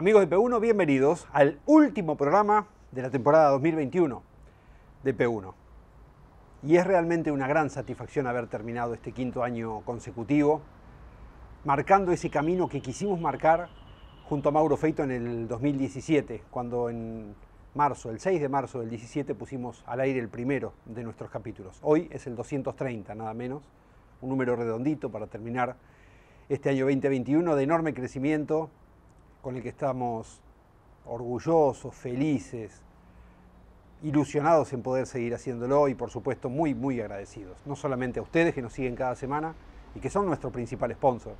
Amigos de P1, bienvenidos al último programa de la temporada 2021 de P1. Y es realmente una gran satisfacción haber terminado este quinto año consecutivo, marcando ese camino que quisimos marcar junto a Mauro Feito en el 2017, cuando en marzo, el 6 de marzo del 17, pusimos al aire el primero de nuestros capítulos. Hoy es el 230, nada menos, un número redondito para terminar este año 2021 de enorme crecimiento, con el que estamos orgullosos, felices, ilusionados en poder seguir haciéndolo y, por supuesto, muy, muy agradecidos. No solamente a ustedes que nos siguen cada semana y que son nuestro principal sponsor,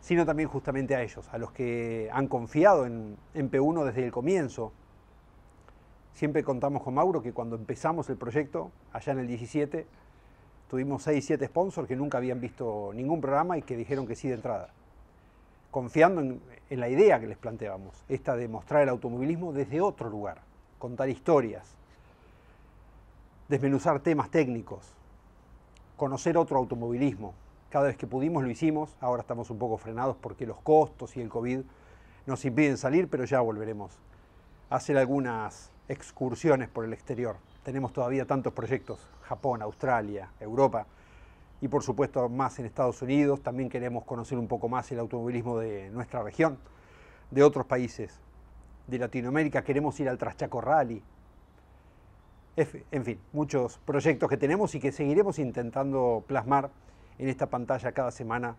sino también justamente a ellos, a los que han confiado en P1 desde el comienzo. Siempre contamos con Mauro que cuando empezamos el proyecto, allá en el 17, tuvimos 6, 7 sponsors que nunca habían visto ningún programa y que dijeron que sí de entrada, confiando en la idea que les planteábamos, esta de mostrar el automovilismo desde otro lugar, contar historias, desmenuzar temas técnicos, conocer otro automovilismo. Cada vez que pudimos lo hicimos, ahora estamos un poco frenados porque los costos y el COVID nos impiden salir, pero ya volveremos a hacer algunas excursiones por el exterior. Tenemos todavía tantos proyectos, Japón, Australia, Europa, y por supuesto más en Estados Unidos. También queremos conocer un poco más el automovilismo de nuestra región, de otros países de Latinoamérica. Queremos ir al Traschaco Rally. En fin, muchos proyectos que tenemos y que seguiremos intentando plasmar en esta pantalla cada semana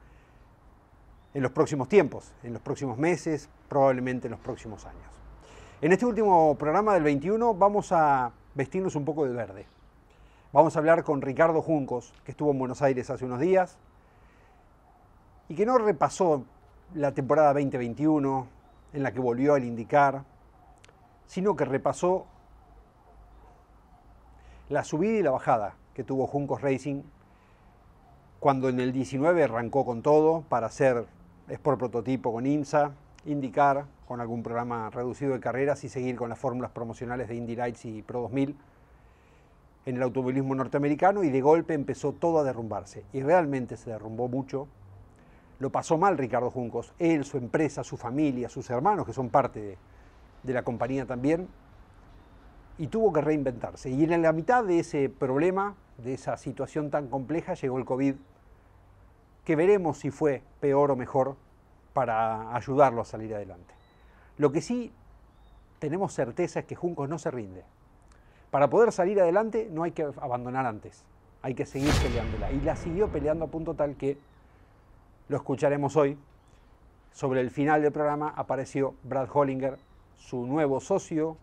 en los próximos tiempos, en los próximos meses, probablemente en los próximos años. En este último programa del 21 vamos a vestirnos un poco de verde. Vamos a hablar con Ricardo Juncos, que estuvo en Buenos Aires hace unos días y que no repasó la temporada 2021 en la que volvió al IndyCar, sino que repasó la subida y la bajada que tuvo Juncos Racing cuando en el 19 arrancó con todo para hacer Sport Prototipo con IMSA, IndyCar con algún programa reducido de carreras y seguir con las fórmulas promocionales de Indy Lights y Pro 2000. En el automovilismo norteamericano, y de golpe empezó todo a derrumbarse. Y realmente se derrumbó mucho. Lo pasó mal Ricardo Juncos, él, su empresa, su familia, sus hermanos, que son parte de la compañía también, y tuvo que reinventarse. Y en la mitad de ese problema, de esa situación tan compleja, llegó el COVID, que veremos si fue peor o mejor para ayudarlo a salir adelante. Lo que sí tenemos certeza es que Juncos no se rinde. Para poder salir adelante no hay que abandonar antes, hay que seguir peleándola. Y la siguió peleando a punto tal que, lo escucharemos hoy, sobre el final del programa apareció Brad Hollinger, su nuevo socio,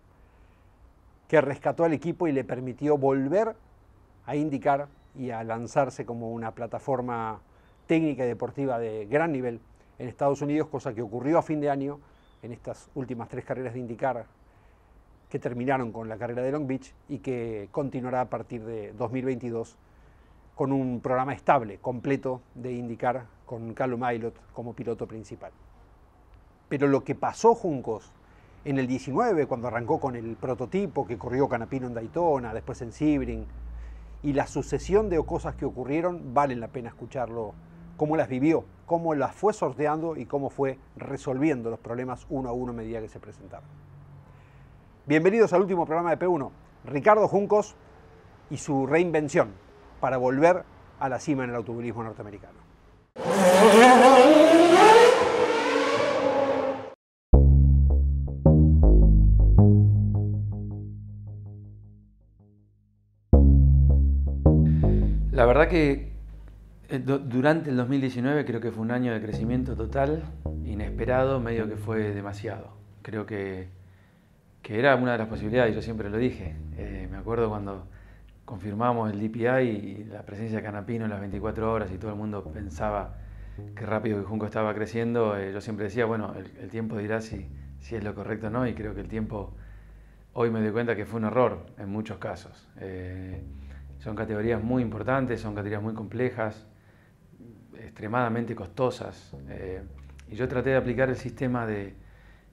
que rescató al equipo y le permitió volver a IndyCar y a lanzarse como una plataforma técnica y deportiva de gran nivel en Estados Unidos, cosa que ocurrió a fin de año en estas últimas 3 carreras de IndyCar, que terminaron con la carrera de Long Beach y que continuará a partir de 2022 con un programa estable, completo de IndyCar con Callum Ilott como piloto principal. Pero lo que pasó Juncos en el 19, cuando arrancó con el prototipo que corrió Canapino en Daytona, después en Sebring, y la sucesión de cosas que ocurrieron, valen la pena escucharlo, cómo las vivió, cómo las fue sorteando y cómo fue resolviendo los problemas uno a uno a medida que se presentaron. Bienvenidos al último programa de P1, Ricardo Juncos y su reinvención para volver a la cima en el automovilismo norteamericano. La verdad que durante el 2019 creo que fue un año de crecimiento total, inesperado, medio que fue demasiado. Creo que era una de las posibilidades, yo siempre lo dije. Me acuerdo cuando confirmamos el DPI y la presencia de Canapino en las 24 horas y todo el mundo pensaba qué rápido que Juncos estaba creciendo, yo siempre decía, bueno, el tiempo dirá si es lo correcto o no, y creo que el tiempo, hoy me doy cuenta que fue un error en muchos casos. Son categorías muy importantes, son categorías muy complejas, extremadamente costosas, y yo traté de aplicar el sistema de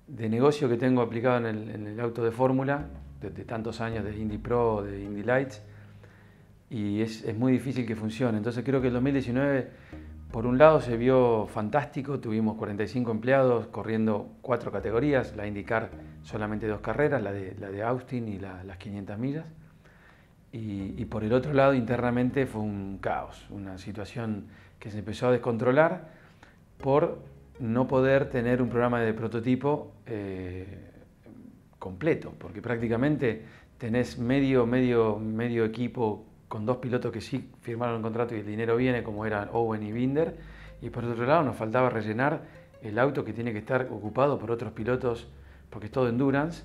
negocio que tengo aplicado en el auto de fórmula, de tantos años de Indy Pro, de Indy Lights, y es muy difícil que funcione. Entonces creo que el 2019 Por un lado se vio fantástico, tuvimos 45 empleados corriendo 4 categorías, la IndyCar solamente 2 carreras, la de Austin y las 500 millas. Y por el otro lado internamente fue un caos, una situación que se empezó a descontrolar por no poder tener un programa de prototipo completo, porque prácticamente tenés medio equipo con 2 pilotos que sí firmaron el contrato y el dinero viene, como eran Owen y Binder, y por otro lado nos faltaba rellenar el auto que tiene que estar ocupado por otros pilotos, porque es todo endurance,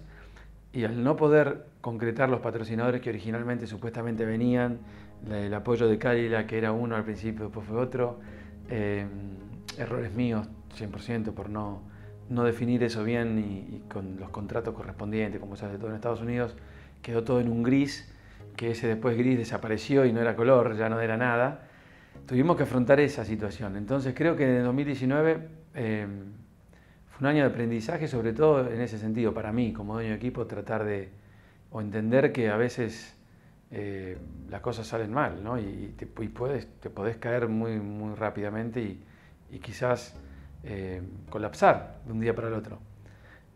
y al no poder concretar los patrocinadores que originalmente supuestamente venían, el apoyo de Cadillac, que era uno al principio, después fue otro, errores míos 100% por no definir eso bien y con los contratos correspondientes, como se hace todo en Estados Unidos, quedó todo en un gris, que ese después gris desapareció y no era color, ya no era nada. Tuvimos que afrontar esa situación. Entonces creo que en el 2019 fue un año de aprendizaje, sobre todo en ese sentido, para mí como dueño de equipo, tratar de o entender que a veces las cosas salen mal, ¿no? y te podés caer muy rápidamente y quizás colapsar de un día para el otro.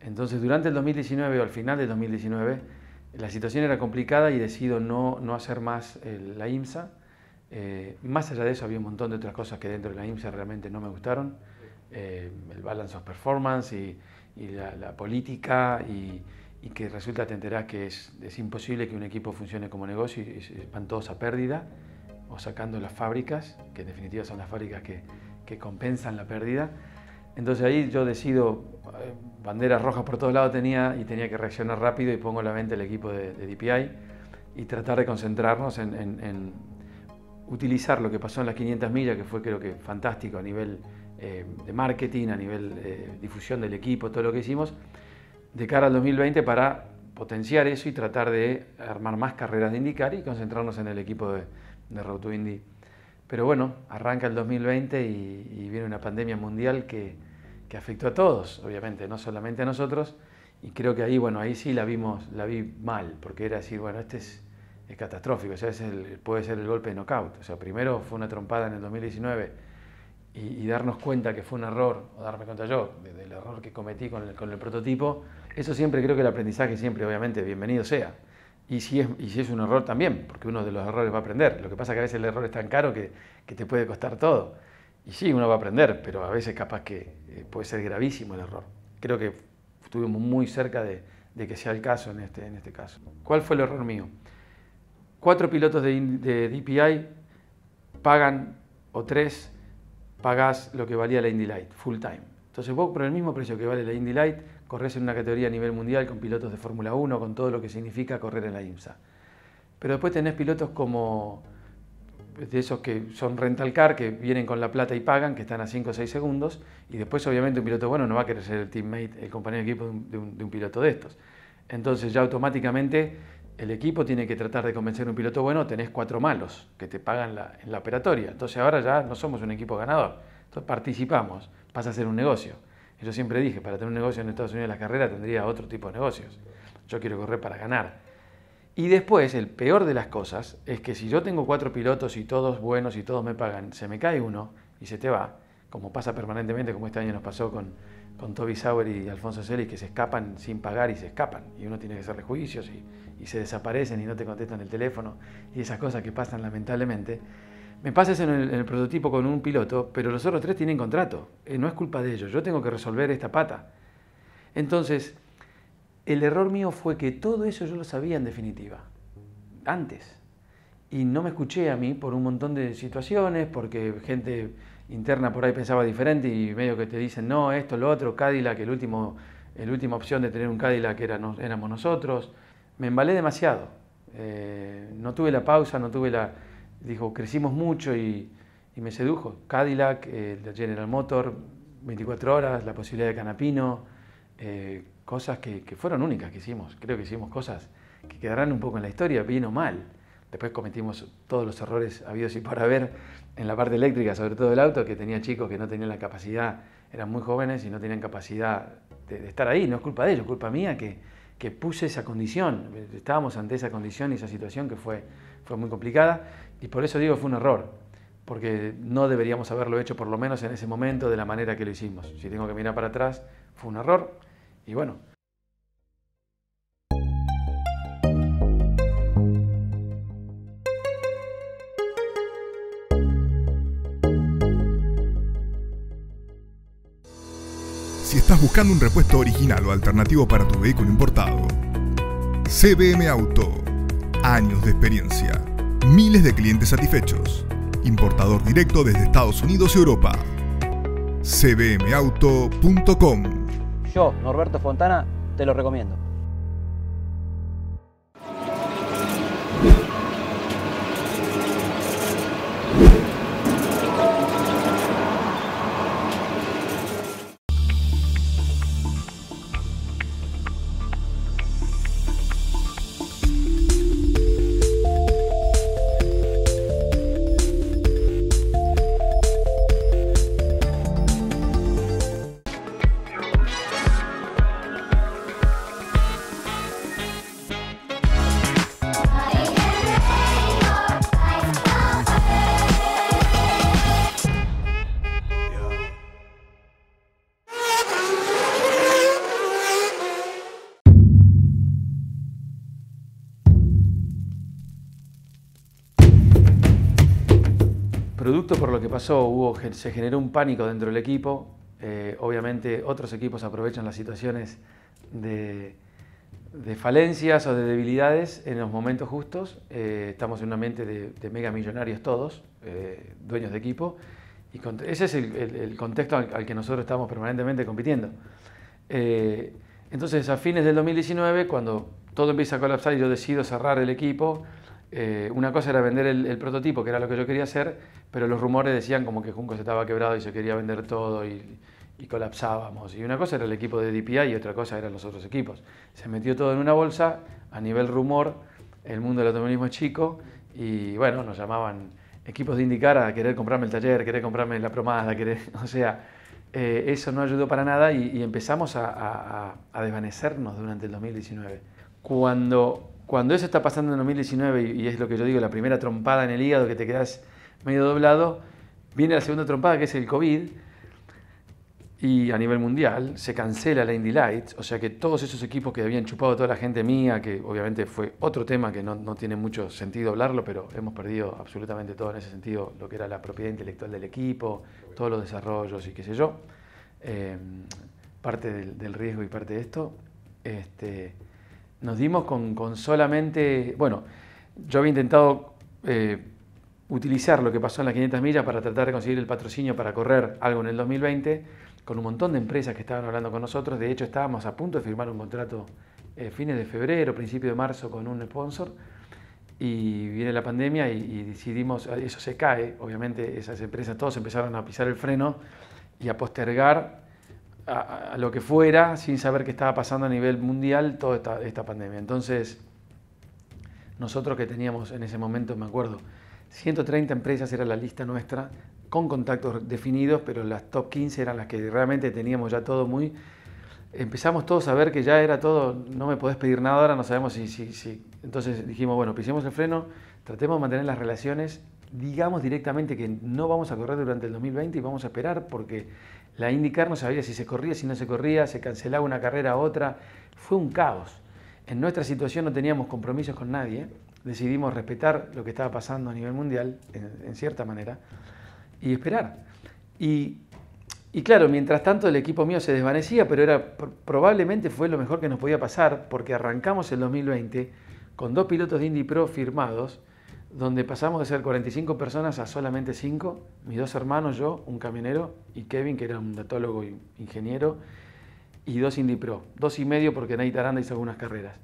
Entonces durante el 2019 o al final del 2019 la situación era complicada y decido no hacer más la IMSA. Más allá de eso había un montón de otras cosas que dentro de la IMSA realmente no me gustaron. El balance of performance y la política y que resulta te enterás que es imposible que un equipo funcione como negocio y van todos a pérdida o sacando las fábricas, que en definitiva son las fábricas que compensan la pérdida. Entonces ahí yo decido, banderas rojas por todos lados tenía y tenía que reaccionar rápido y pongo la venta al equipo de DPI y tratar de concentrarnos en utilizar lo que pasó en las 500 millas, que fue creo que fantástico a nivel de marketing, a nivel difusión del equipo, todo lo que hicimos, de cara al 2020 para potenciar eso y tratar de armar más carreras de IndyCar y concentrarnos en el equipo de Road to Indy. Pero bueno, arranca el 2020 y viene una pandemia mundial que afectó a todos, obviamente, no solamente a nosotros. Y creo que ahí, bueno, ahí sí la vi mal, porque era decir, bueno, este es catastrófico, o sea, puede ser el golpe de knockout. O sea, primero fue una trompada en el 2019 y darnos cuenta que fue un error, o darme cuenta yo del error que cometí con el prototipo, eso siempre creo que el aprendizaje siempre, obviamente, bienvenido sea. Y si es un error también, porque uno de los errores va a aprender. Lo que pasa es que a veces el error es tan caro que te puede costar todo. Y sí, uno va a aprender, pero a veces capaz que puede ser gravísimo el error. Creo que estuvimos muy cerca de que sea el caso en este caso. ¿Cuál fue el error mío? 4 pilotos de DPI pagan, o 3, pagás lo que valía la Indy Light, full time. Entonces vos por el mismo precio que vale la Indy Light, corres en una categoría a nivel mundial con pilotos de Fórmula 1, con todo lo que significa correr en la IMSA. Pero después tenés pilotos como de esos que son rental car, que vienen con la plata y pagan, que están a 5 o 6 segundos, y después obviamente un piloto bueno no va a querer ser el teammate, el compañero de equipo de un piloto de estos. Entonces ya automáticamente el equipo tiene que tratar de convencer a un piloto bueno, tenés 4 malos que te pagan en la operatoria. Entonces ahora ya no somos un equipo ganador, entonces participamos, pasa a ser un negocio. Yo siempre dije, para tener un negocio en Estados Unidos en la carrera tendría otro tipo de negocios. Yo quiero correr para ganar. Y después, el peor de las cosas, es que si yo tengo 4 pilotos y todos buenos y todos me pagan, se me cae uno y se te va, como pasa permanentemente, como este año nos pasó con Toby Sauer y Alfonso Celis, que se escapan sin pagar y se escapan. Y uno tiene que hacerle juicios y se desaparecen y no te contestan el teléfono y esas cosas que pasan lamentablemente. Me pasa eso en el prototipo con un piloto, pero los otros 3 tienen contrato. No es culpa de ellos, yo tengo que resolver esta pata. Entonces, el error mío fue que todo eso yo lo sabía en definitiva, antes. Y no me escuché a mí por un montón de situaciones, porque gente interna por ahí pensaba diferente y medio que te dicen, no, esto, lo otro, Cadillac, la última opción de tener un Cadillac éramos nosotros. Me embalé demasiado. No tuve la pausa, no tuve la... Dijo, crecimos mucho y me sedujo. Cadillac, General Motor, 24 horas, la posibilidad de Canapino, cosas que fueron únicas que hicimos. Creo que hicimos cosas que quedarán un poco en la historia, bien o mal. Después cometimos todos los errores habidos y por haber en la parte eléctrica, sobre todo el auto, que tenía chicos que no tenían la capacidad, eran muy jóvenes y no tenían capacidad de estar ahí. No es culpa de ellos, es culpa mía que puse esa condición. Estábamos ante esa condición y esa situación que fue muy complicada. Y por eso digo, fue un error. porque no deberíamos haberlo hecho, por lo menos en ese momento, de la manera que lo hicimos. Si tengo que mirar para atrás, fue un error y bueno. Si estás buscando un repuesto original o alternativo para tu vehículo importado, CBM Auto, años de experiencia, miles de clientes satisfechos, importador directo desde Estados Unidos y Europa. cbmauto.com. Yo, Norberto Fontana, te lo recomiendo. Producto por lo que pasó, se generó un pánico dentro del equipo. Obviamente otros equipos aprovechan las situaciones de falencias o de debilidades en los momentos justos. Estamos en un ambiente de mega millonarios todos, dueños de equipo. Y ese es el contexto al que nosotros estamos permanentemente compitiendo. Entonces a fines del 2019, cuando todo empieza a colapsar y yo decido cerrar el equipo, una cosa era vender el prototipo, que era lo que yo quería hacer, pero los rumores decían como que Juncos estaba quebrado y se quería vender todo y colapsábamos. Y una cosa era el equipo de DPI y otra cosa eran los otros equipos. Se metió todo en una bolsa, a nivel rumor, el mundo del automovilismo es chico y bueno, nos llamaban equipos de IndyCar a querer comprarme el taller, querer comprarme la promada, querer, o sea, eso no ayudó para nada y empezamos a desvanecernos durante el 2019. Cuando eso está pasando en 2019 y es lo que yo digo, la primera trompada en el hígado que te quedas medio doblado, viene la segunda trompada que es el COVID y a nivel mundial se cancela la Indy Lights, o sea que todos esos equipos que habían chupado toda la gente mía, que obviamente fue otro tema que no tiene mucho sentido hablarlo, pero hemos perdido absolutamente todo en ese sentido, lo que era la propiedad intelectual del equipo, todos los desarrollos y qué sé yo, parte del riesgo y parte de esto. Nos dimos con solamente, bueno, yo había intentado utilizar lo que pasó en las 500 millas para tratar de conseguir el patrocinio para correr algo en el 2020 con un montón de empresas que estaban hablando con nosotros. De hecho, estábamos a punto de firmar un contrato fines de febrero, principio de marzo con un sponsor y viene la pandemia y decidimos, eso se cae, obviamente esas empresas todos empezaron a pisar el freno y a postergar a lo que fuera, sin saber qué estaba pasando a nivel mundial toda esta pandemia. Entonces, nosotros que teníamos en ese momento, me acuerdo, 130 empresas era la lista nuestra, con contactos definidos, pero las top 15 eran las que realmente teníamos ya todo muy... Empezamos todos a ver que ya era todo, no me podés pedir nada, ahora no sabemos si... Entonces dijimos, bueno, pisemos el freno, tratemos de mantener las relaciones, digamos directamente que no vamos a correr durante el 2020 y vamos a esperar porque la IndyCar no sabía si se corría, si no se corría, se cancelaba una carrera a otra. Fue un caos. En nuestra situación no teníamos compromisos con nadie. Decidimos respetar lo que estaba pasando a nivel mundial, en cierta manera, y esperar. Y claro, mientras tanto el equipo mío se desvanecía, pero probablemente fue lo mejor que nos podía pasar porque arrancamos el 2020 con 2 pilotos de Indy Pro firmados, donde pasamos de ser 45 personas a solamente 5, mis 2 hermanos, yo, un camionero, y Kevin, que era un datólogo e ingeniero, y 2 Indy Pro, 2 y medio porque Nate Aranda hizo algunas carreras.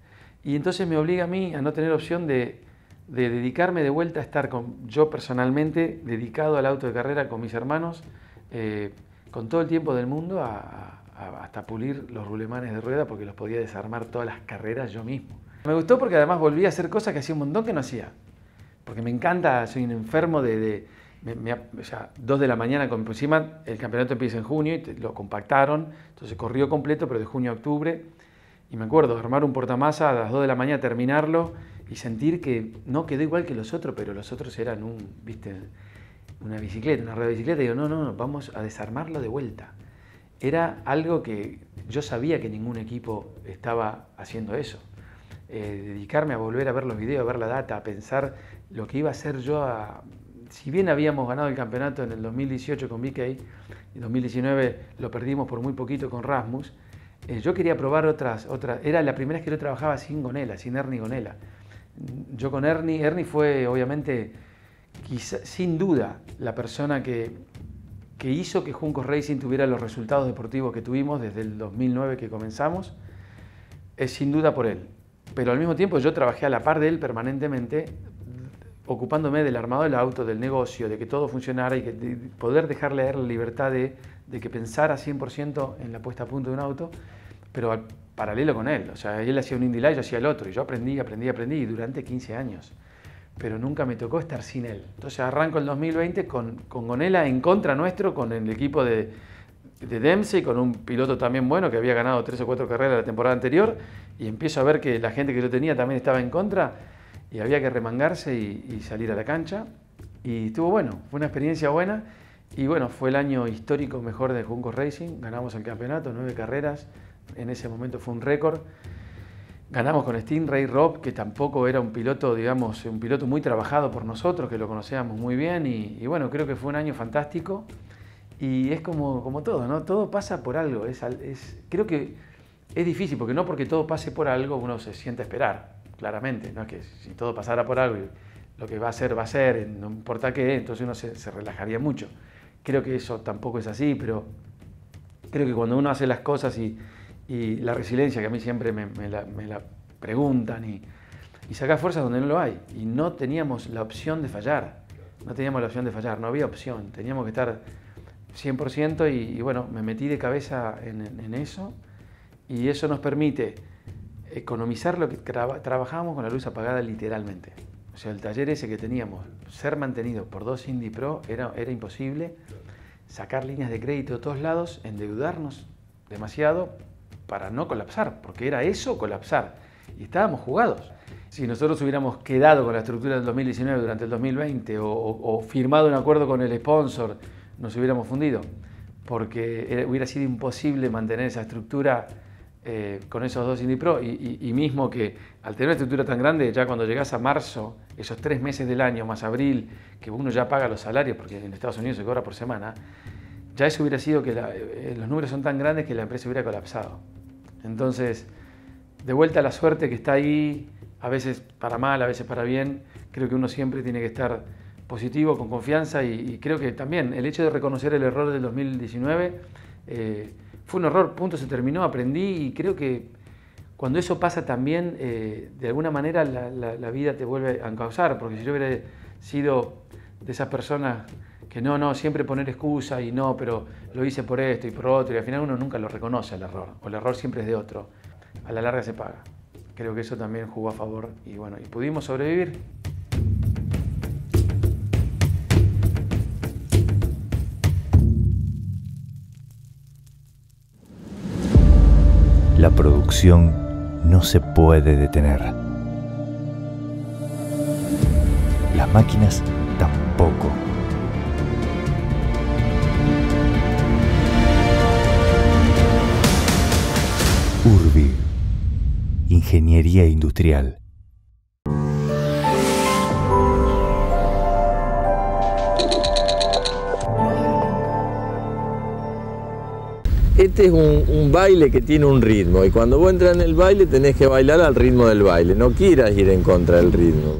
Y entonces me obliga a mí a no tener opción de dedicarme de vuelta a estar yo personalmente dedicado al auto de carrera con mis hermanos, con todo el tiempo del mundo, hasta pulir los rulemanes de rueda porque los podía desarmar todas las carreras yo mismo. Me gustó porque además volví a hacer cosas que hacía un montón que no hacía. Porque me encanta, soy un enfermo o sea, 2 de la mañana, encima el campeonato empieza en junio y lo compactaron, entonces corrió completo, pero de junio a octubre, y me acuerdo, armar un portamasa a las 2 de la mañana, terminarlo, y sentir que no quedó igual que los otros, pero los otros eran un, viste, una bicicleta, una rueda de bicicleta, y digo, no, vamos a desarmarlo de vuelta. Era algo que yo sabía que ningún equipo estaba haciendo eso. Dedicarme a volver a ver los videos, a ver la data, a pensar lo que iba a hacer yo. Si bien habíamos ganado el campeonato en el 2018 con VK, en 2019 lo perdimos por muy poquito con Rasmus, yo quería probar otras. Era la primera vez que yo trabajaba sin Gonella, sin Ernie Gonella. Yo con Ernie fue obviamente, quizá, sin duda, la persona que hizo que Juncos Racing tuviera los resultados deportivos que tuvimos desde el 2009 que comenzamos, es sin duda por él. Pero al mismo tiempo yo trabajé a la par de él permanentemente, ocupándome del armado del auto, del negocio, de que todo funcionara y que de poder dejarle a él la libertad de que pensara 100% en la puesta a punto de un auto, pero al paralelo con él. O sea, él hacía un Indy Lights, yo hacía el otro, y yo aprendí, y durante 15 años. Pero nunca me tocó estar sin él. Entonces arranco el 2020 con Gonella en contra nuestro, con el equipo de Dempsey, con un piloto también bueno que había ganado 3 o 4 carreras la temporada anterior, y empiezo a ver que la gente que yo tenía también estaba en contra, y había que remangarse y salir a la cancha. Y estuvo bueno, fue una experiencia buena, y bueno, fue el año histórico mejor de Juncos Racing, ganamos el campeonato, 9 carreras, en ese momento fue un récord. Ganamos con Stingray Robb, que tampoco era un piloto, digamos, un piloto muy trabajado por nosotros, que lo conocíamos muy bien, y bueno, creo que fue un año fantástico, y es como todo, ¿no? Todo pasa por algo, creo que es difícil, porque no porque todo pase por algo uno se siente a esperar, claramente, no es que si todo pasara por algo, lo que va a ser, no importa qué, entonces uno se relajaría mucho. Creo que eso tampoco es así, pero creo que cuando uno hace las cosas y la resiliencia, que a mí siempre me la preguntan, y saca fuerzas donde no lo hay. Y no teníamos la opción de fallar, no había opción, teníamos que estar 100%, y bueno, me metí de cabeza en eso, y eso nos permite economizar lo que trabajábamos con la luz apagada literalmente. O sea, el taller ese que teníamos, ser mantenido por 2 Indy Pro era imposible, sacar líneas de crédito de todos lados, endeudarnos demasiado, para no colapsar, porque era eso, colapsar, y estábamos jugados. Si nosotros hubiéramos quedado con la estructura del 2019 durante el 2020 o firmado un acuerdo con el sponsor, nos hubiéramos fundido, porque hubiera sido imposible mantener esa estructura con esos 2 Indy Pro, y mismo que al tener una estructura tan grande, ya cuando llegás a marzo, esos 3 meses del año, más abril, que uno ya paga los salarios, porque en Estados Unidos se cobra por semana, ya eso hubiera sido que los números son tan grandes que la empresa hubiera colapsado. Entonces, de vuelta a la suerte que está ahí, a veces para mal, a veces para bien. Creo que uno siempre tiene que estar positivo, con confianza, y creo que también el hecho de reconocer el error del 2019 fue un error, punto, se terminó, aprendí, y creo que cuando eso pasa también, de alguna manera la vida te vuelve a encauzar, porque si yo hubiera sido de esas personas que no, siempre poner excusa y no, pero lo hice por esto y por otro, y al final uno nunca lo reconoce el error, o el error siempre es de otro. A la larga se paga. Creo que eso también jugó a favor, y bueno, y pudimos sobrevivir. La producción no se puede detener. Las máquinas tampoco. Urbi, Ingeniería Industrial. Este es un baile que tiene un ritmo, y cuando vos entras en el baile tenés que bailar al ritmo del baile, no quieras ir en contra del ritmo.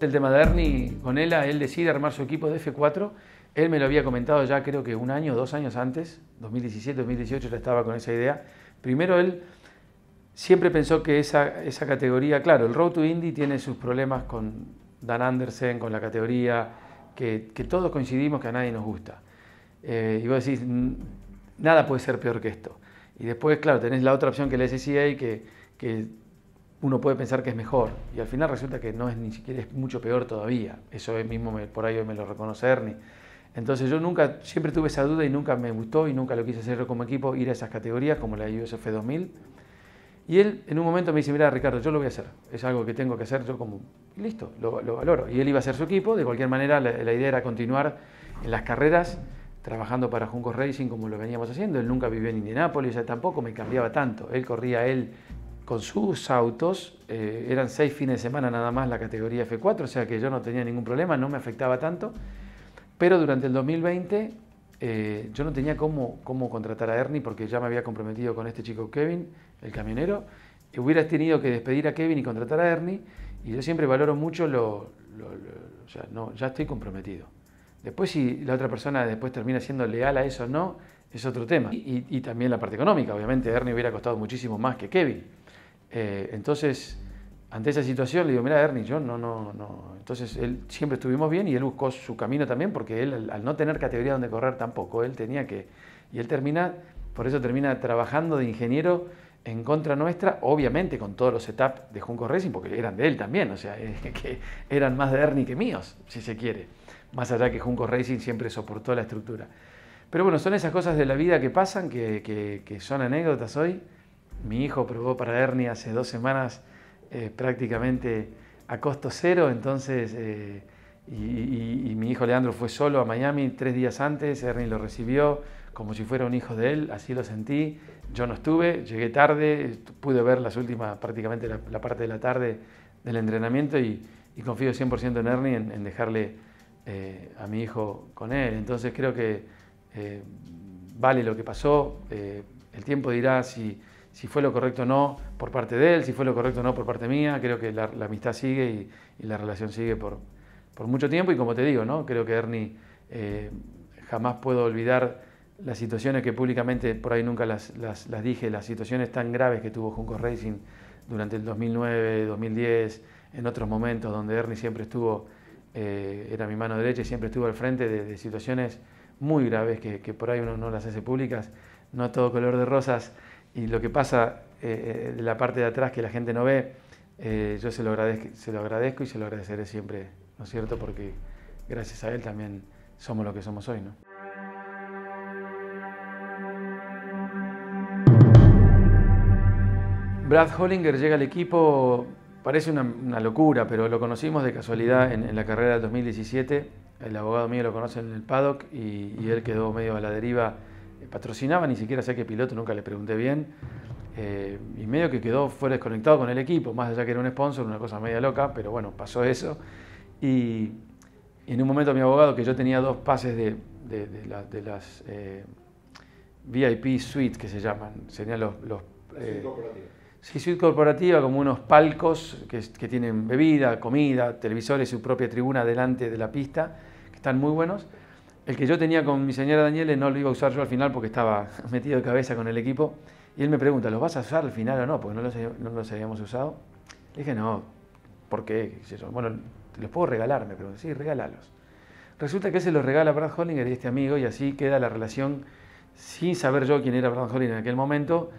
El tema de Ernie Gonella, él decide armar su equipo de F4. Él me lo había comentado ya, creo que un año o 2 años antes, 2017, 2018, ya estaba con esa idea. Primero él siempre pensó que esa categoría, claro, el Road to Indy tiene sus problemas con Dan Andersen, con la categoría, que todos coincidimos que a nadie nos gusta. Y vos decís, nada puede ser peor que esto. Y después, claro, tenés la otra opción que la SCA, que uno puede pensar que es mejor. Y al final resulta que no es ni siquiera, es mucho peor todavía. Eso mismo por ahí hoy me lo reconoce Ernie. Entonces yo nunca, siempre tuve esa duda y nunca me gustó y nunca lo quise hacer como equipo, ir a esas categorías como la USF 2000. Y él en un momento me dice, mira Ricardo, yo lo voy a hacer, es algo que tengo que hacer, yo como, listo, lo valoro. Y él iba a hacer su equipo, de cualquier manera la idea era continuar en las carreras, trabajando para Juncos Racing como lo veníamos haciendo. Él nunca vivió en Indianápolis, o sea, tampoco me cambiaba tanto. Él corría con sus autos, eran 6 fines de semana nada más la categoría F4, o sea que yo no tenía ningún problema, no me afectaba tanto. Pero durante el 2020 yo no tenía cómo contratar a Ernie porque ya me había comprometido con este chico Kevin, el camionero. Hubiera tenido que despedir a Kevin y contratar a Ernie, y yo siempre valoro mucho o sea, no, ya estoy comprometido. Después si la otra persona después termina siendo leal a eso o no, es otro tema. Y también la parte económica, obviamente a Ernie hubiera costado muchísimo más que Kevin. Entonces, ante esa situación le digo, mira Ernie, yo no. Entonces él siempre estuvimos bien y él buscó su camino también porque él al no tener categoría donde correr tampoco, él tenía que... Y él termina, por eso termina trabajando de ingeniero en contra nuestra, obviamente con todos los setups de Juncos Racing porque eran de él también, o sea, que eran más de Ernie que míos, si se quiere. Más allá que Juncos Racing siempre soportó la estructura. Pero bueno, son esas cosas de la vida que pasan, que son anécdotas hoy. Mi hijo probó para Ernie hace 2 semanas prácticamente a costo cero, entonces y mi hijo Leandro fue solo a Miami 3 días antes, Ernie lo recibió como si fuera un hijo de él, así lo sentí. Yo no estuve, llegué tarde, pude ver las últimas, prácticamente la parte de la tarde del entrenamiento y confío 100% en Ernie en dejarle a mi hijo con él. Entonces creo que vale lo que pasó, el tiempo dirá si fue lo correcto o no por parte de él, si fue lo correcto o no por parte mía. Creo que la amistad sigue y la relación sigue por mucho tiempo. Y como te digo, ¿no? Creo que Ernie, jamás puedo olvidar las situaciones que públicamente, por ahí nunca las dije, las situaciones tan graves que tuvo Juncos Racing durante el 2009, 2010, en otros momentos donde Ernie siempre estuvo, era mi mano derecha y siempre estuvo al frente de situaciones muy graves que por ahí uno no las hace públicas, no todo color de rosas. Y lo que pasa de la parte de atrás que la gente no ve, yo se lo agradezco y se lo agradeceré siempre, ¿no es cierto? Porque gracias a él también somos lo que somos hoy, ¿no? Brad Hollinger llega al equipo, parece una locura, pero lo conocimos de casualidad en la carrera del 2017. El abogado mío lo conoce en el paddock y él quedó medio a la deriva. Patrocinaba, ni siquiera sé qué piloto, nunca le pregunté bien, y medio que quedó fuera, desconectado con el equipo, más allá que era un sponsor, una cosa media loca, pero bueno, pasó eso. Y en un momento mi abogado, que yo tenía 2 pases de las VIP Suites, que se llaman, serían los corporativos. Sí, suite corporativa, como unos palcos que tienen bebida, comida, televisores, su propia tribuna delante de la pista, que están muy buenos. El que yo tenía con mi señora Daniele no lo iba a usar yo al final porque estaba metido de cabeza con el equipo. Y él me pregunta, ¿los vas a usar al final o no? Porque no los habíamos usado. Le dije, no, ¿por qué? Bueno, ¿te los puedo regalar? Me preguntó, sí, regálalos. Resulta que se los regala Brad Hollinger y este amigo, y así queda la relación sin saber yo quién era Brad Hollinger en aquel momento.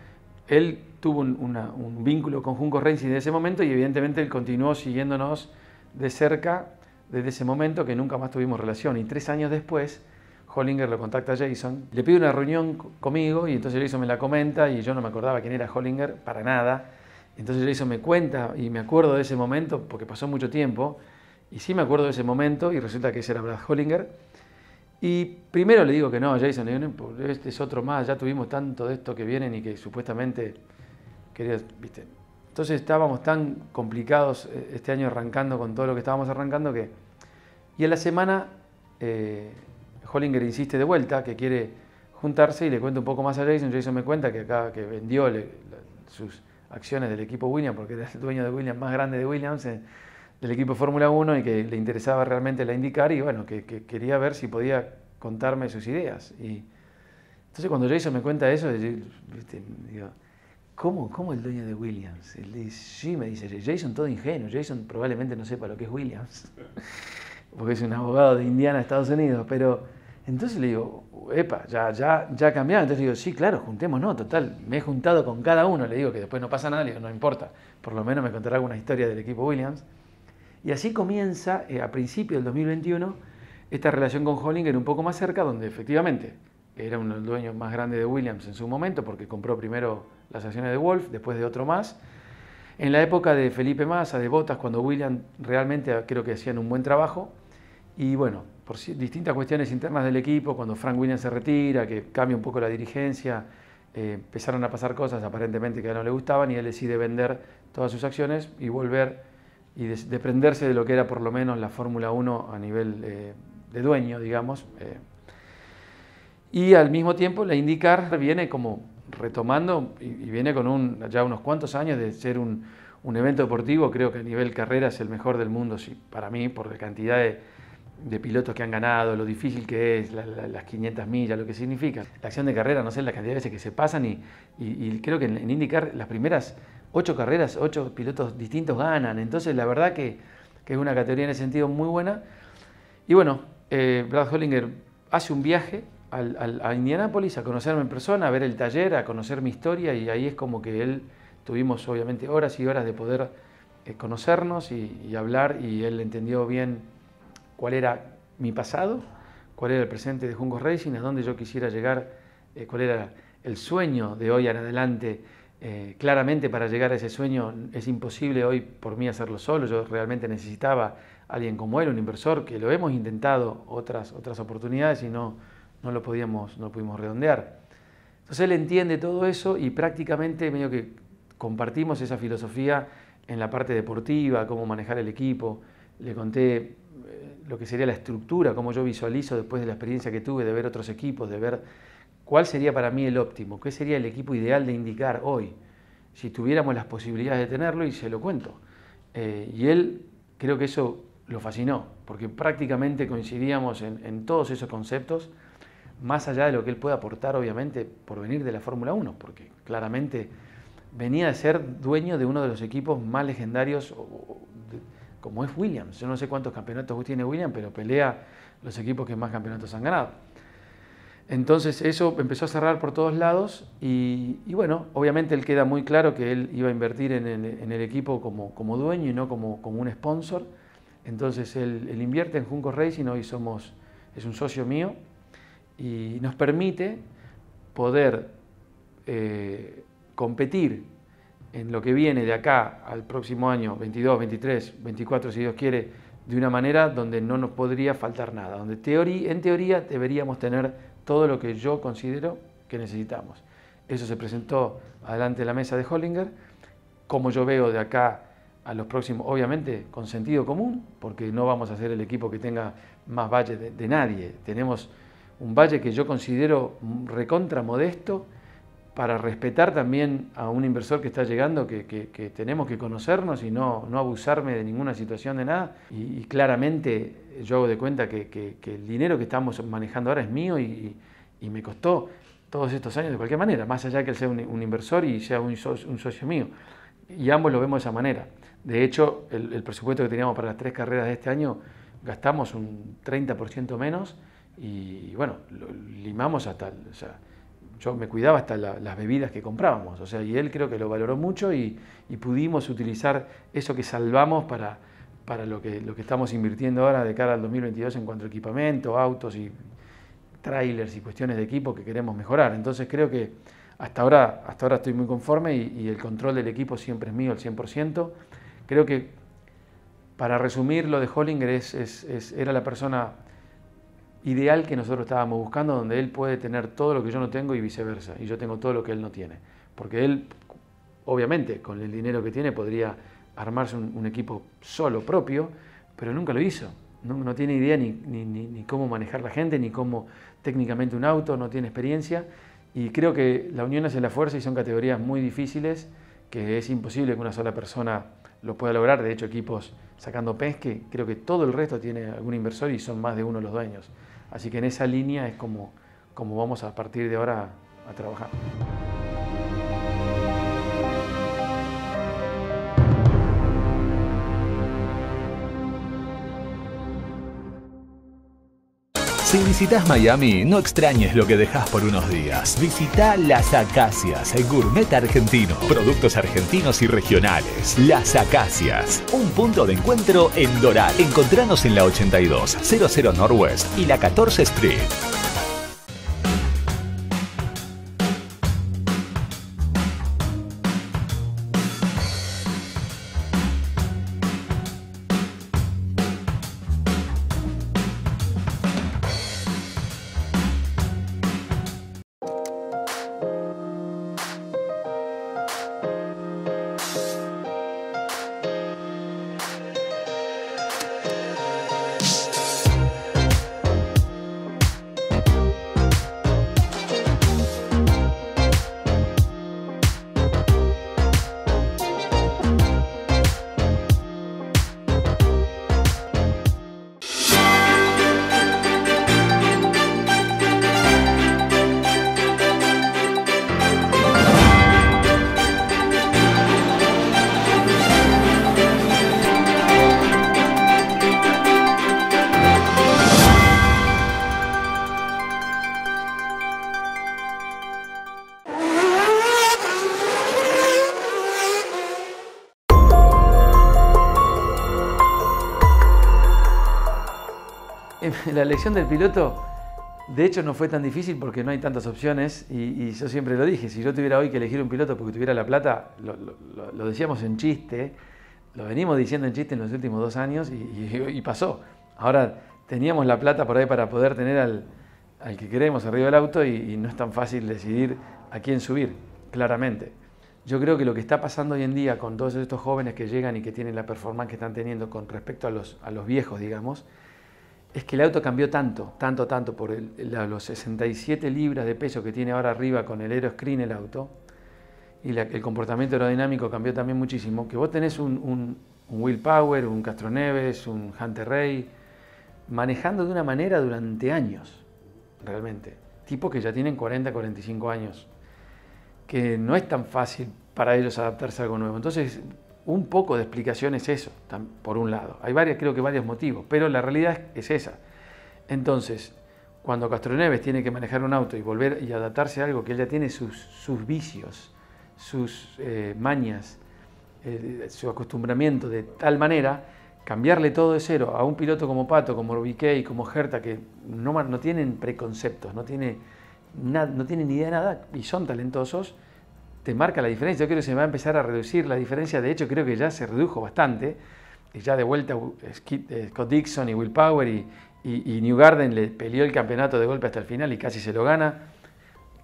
Él tuvo un vínculo con Juncos Racing de ese momento y evidentemente él continuó siguiéndonos de cerca desde ese momento, que nunca más tuvimos relación. Y 3 años después, Hollinger lo contacta a Jason, le pide una reunión conmigo y entonces Jason me la comenta y yo no me acordaba quién era Hollinger para nada. Entonces Jason me cuenta y me acuerdo de ese momento porque pasó mucho tiempo y sí me acuerdo de ese momento y resulta que ese era Brad Hollinger. Y primero le digo que no a Jason, le digo, no, este es otro más, ya tuvimos tanto de esto que vienen y que supuestamente querías, viste. Entonces estábamos tan complicados este año arrancando con todo lo que estábamos arrancando que... Y a la semana Hollinger insiste de vuelta que quiere juntarse y le cuento un poco más a Jason. Jason me cuenta que acá que vendió sus acciones del equipo Williams porque era el dueño de Williams más grande de Williams, del equipo Fórmula 1 y que le interesaba realmente la IndyCar y bueno, que quería ver si podía contarme sus ideas. Y entonces cuando Jason me cuenta eso, yo, viste, digo... ¿Cómo el dueño de Williams? Él dice, sí, me dice, Jason todo ingenuo, Jason probablemente no sepa lo que es Williams, porque es un abogado de Indiana, Estados Unidos, pero entonces le digo, epa, ya cambiaron, entonces le digo, sí, claro, juntémonos, total, me he juntado con cada uno, le digo que después no pasa nada, le digo, no importa, por lo menos me contará alguna historia del equipo Williams, y así comienza, a principios del 2021, esta relación con Hollinger un poco más cerca, donde efectivamente era uno del dueño más grande de Williams en su momento, porque compró primero las acciones de Wolff, después de otro más. En la época de Felipe Massa, de Bottas, cuando Williams realmente creo que hacían un buen trabajo. Y bueno, por distintas cuestiones internas del equipo, cuando Frank Williams se retira, que cambia un poco la dirigencia, empezaron a pasar cosas aparentemente que a él no le gustaban y él decide vender todas sus acciones y volver y desprenderse de lo que era por lo menos la Fórmula 1 a nivel de dueño, digamos. Y al mismo tiempo la IndyCar viene como retomando y viene con ya unos cuantos años de ser un evento deportivo, creo que a nivel carrera es el mejor del mundo, sí, para mí, por la cantidad de pilotos que han ganado, lo difícil que es, las 500 millas, lo que significa. La acción de carrera, no sé, la cantidad de veces que se pasan y creo que en IndyCar las primeras 8 carreras, 8 pilotos distintos ganan, entonces la verdad que es una categoría en ese sentido muy buena. Y bueno, Brad Hollinger hace un viaje a Indianápolis, a conocerme en persona, a ver el taller, a conocer mi historia y ahí es como que tuvimos obviamente horas y horas de poder conocernos y hablar y él entendió bien cuál era mi pasado, cuál era el presente de Juncos Racing, a dónde yo quisiera llegar, cuál era el sueño de hoy en adelante. Claramente para llegar a ese sueño es imposible hoy por mí hacerlo solo, yo realmente necesitaba a alguien como él, un inversor, que lo hemos intentado otras oportunidades y no lo pudimos redondear. Entonces él entiende todo eso y prácticamente medio que compartimos esa filosofía en la parte deportiva, cómo manejar el equipo. Le conté lo que sería la estructura, cómo yo visualizo después de la experiencia que tuve de ver otros equipos, de ver cuál sería para mí el óptimo, qué sería el equipo ideal de IndyCar hoy, si tuviéramos las posibilidades de tenerlo y se lo cuento. Y él creo que eso lo fascinó, porque prácticamente coincidíamos en todos esos conceptos, más allá de lo que él puede aportar, obviamente, por venir de la Fórmula 1, porque claramente venía de ser dueño de uno de los equipos más legendarios, como es Williams. Yo no sé cuántos campeonatos tiene Williams, pero pelea los equipos que más campeonatos han ganado. Entonces eso empezó a cerrar por todos lados y bueno, obviamente él queda muy claro que él iba a invertir en el equipo como dueño y no como un sponsor. Entonces él invierte en Juncos Racing, hoy es un socio mío, y nos permite poder competir en lo que viene de acá al próximo año, 22, 23, 24, si Dios quiere, de una manera donde no nos podría faltar nada, donde en teoría deberíamos tener todo lo que yo considero que necesitamos. Eso se presentó adelante de la mesa de Hollinger, como yo veo de acá a los próximos, obviamente con sentido común, porque no vamos a ser el equipo que tenga más valle de nadie, tenemos un valle que yo considero recontra modesto para respetar también a un inversor que está llegando, que tenemos que conocernos y no abusarme de ninguna situación de nada. Y claramente yo hago de cuenta que el dinero que estamos manejando ahora es mío y me costó todos estos años de cualquier manera, más allá que él sea un inversor y sea un socio mío. Y ambos lo vemos de esa manera. De hecho, el presupuesto que teníamos para las 3 carreras de este año gastamos un 30% menos. Y bueno, lo limamos hasta, o sea, yo me cuidaba hasta las bebidas que comprábamos, o sea, y él creo que lo valoró mucho y pudimos utilizar eso que salvamos para lo que estamos invirtiendo ahora de cara al 2022 en cuanto a equipamiento, autos y trailers y cuestiones de equipo que queremos mejorar. Entonces creo que hasta ahora estoy muy conforme y el control del equipo siempre es mío, al 100%. Creo que, para resumir, lo de Hollinger era la persona ideal que nosotros estábamos buscando, donde él puede tener todo lo que yo no tengo y viceversa, y yo tengo todo lo que él no tiene, porque él obviamente con el dinero que tiene podría armarse un equipo solo propio, pero nunca lo hizo, no tiene idea ni cómo manejar la gente, ni cómo técnicamente un auto, no tiene experiencia, y creo que la unión hace la fuerza y son categorías muy difíciles que es imposible que una sola persona lo pueda lograr. De hecho, equipos sacando Penske, creo que todo el resto tiene algún inversor y son más de uno los dueños. Así que en esa línea es como vamos a partir de ahora a trabajar. Si visitas Miami, no extrañes lo que dejas por unos días. Visita Las Acacias, el gourmet argentino. Productos argentinos y regionales. Las Acacias, un punto de encuentro en Doral. Encontranos en la 8200 Northwest y la 14 Street. La elección del piloto, de hecho, no fue tan difícil porque no hay tantas opciones y yo siempre lo dije, si yo tuviera hoy que elegir un piloto porque tuviera la plata, lo decíamos en chiste, lo venimos diciendo en chiste en los últimos 2 años y pasó. Ahora teníamos la plata por ahí para poder tener al que queremos arriba del auto y no es tan fácil decidir a quién subir, claramente. Yo creo que lo que está pasando hoy en día con todos estos jóvenes que llegan y que tienen la performance que están teniendo con respecto a los viejos, digamos, es que el auto cambió tanto por los 67 libras de peso que tiene ahora arriba con el Aeroscreen el auto y el comportamiento aerodinámico cambió también muchísimo, que vos tenés un Will Power, un Castroneves, un Hunter Ray manejando de una manera durante años realmente, tipos que ya tienen 40, 45 años, que no es tan fácil para ellos adaptarse a algo nuevo. Entonces, un poco de explicación es eso, por un lado. Hay creo que varios motivos, pero la realidad es esa. Entonces, cuando Castroneves tiene que manejar un auto y volver y adaptarse a algo que él ya tiene sus vicios, sus mañas, su acostumbramiento de tal manera, cambiarle todo de cero a un piloto como Pato, como VK, como Herta, que no tienen preconceptos, no tienen idea de nada y son talentosos, te marca la diferencia. Yo creo que se va a empezar a reducir la diferencia, de hecho creo que ya se redujo bastante, y ya de vuelta Scott Dixon y Will Power y Newgarden le peleó el campeonato de golpe hasta el final y casi se lo gana.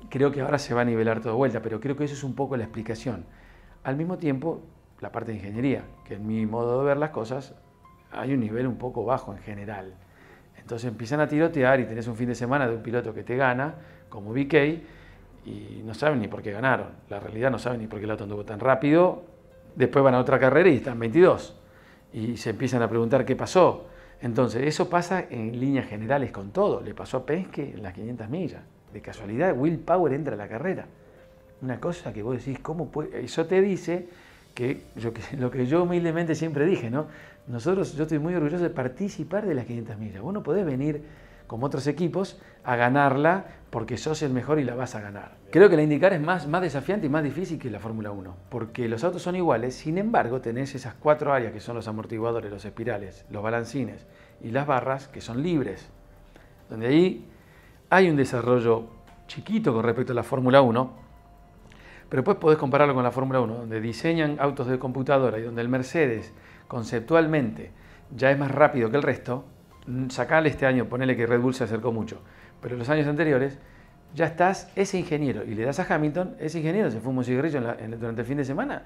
Creo que ahora se va a nivelar todo de vuelta, pero creo que eso es un poco la explicación. Al mismo tiempo, la parte de ingeniería, que en mi modo de ver las cosas, hay un nivel un poco bajo en general. Entonces empiezan a tirotear y tenés un fin de semana de un piloto que te gana, como VK, y no saben ni por qué ganaron. La realidad, no saben ni por qué el auto anduvo tan rápido. Después van a otra carrera y están 22. Y se empiezan a preguntar qué pasó. Entonces, eso pasa en líneas generales con todo. Le pasó a Penske en las 500 millas. De casualidad, Will Power entra a la carrera. Una cosa que vos decís, ¿cómo puede? Eso te dice que lo que yo humildemente siempre dije, ¿no? Yo estoy muy orgulloso de participar de las 500 millas. Vos no podés venir como otros equipos, a ganarla porque sos el mejor y la vas a ganar. Creo que la IndyCar es más desafiante y más difícil que la Fórmula 1, porque los autos son iguales, sin embargo tenés esas 4 áreas que son los amortiguadores, los espirales, los balancines y las barras que son libres, donde ahí hay un desarrollo chiquito con respecto a la Fórmula 1, pero después podés compararlo con la Fórmula 1, donde diseñan autos de computadora y donde el Mercedes conceptualmente ya es más rápido que el resto. Sacale este año, ponele que Red Bull se acercó mucho, pero los años anteriores ya estás ese ingeniero y le das a Hamilton, ese ingeniero se fue un cigarrillo durante el fin de semana,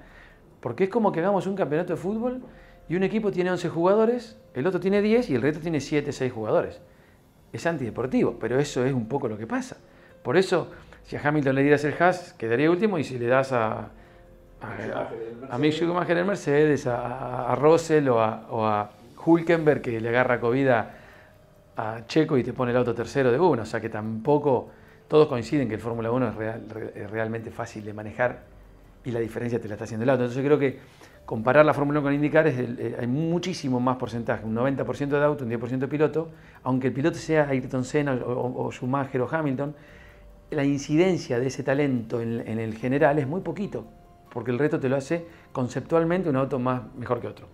porque es como que hagamos un campeonato de fútbol y un equipo tiene 11 jugadores, el otro tiene 10 y el resto tiene 7, 6 jugadores. Es antideportivo, pero eso es un poco lo que pasa. Por eso, si a Hamilton le dieras el Haas, quedaría último, y si le das a Mick Schumacher en Mercedes, a Russell o a Hülkenberg, que le agarra COVID a Checo y te pone el auto tercero de uno. O sea que tampoco todos coinciden que el Fórmula 1 es realmente fácil de manejar y la diferencia te la está haciendo el auto. Entonces yo creo que comparar la Fórmula 1 con IndyCar es hay muchísimo más porcentaje, un 90% de auto, un 10% de piloto, aunque el piloto sea Ayrton Senna o Schumacher o Hamilton, la incidencia de ese talento en el general es muy poquito, porque el resto te lo hace conceptualmente un auto mejor que otro.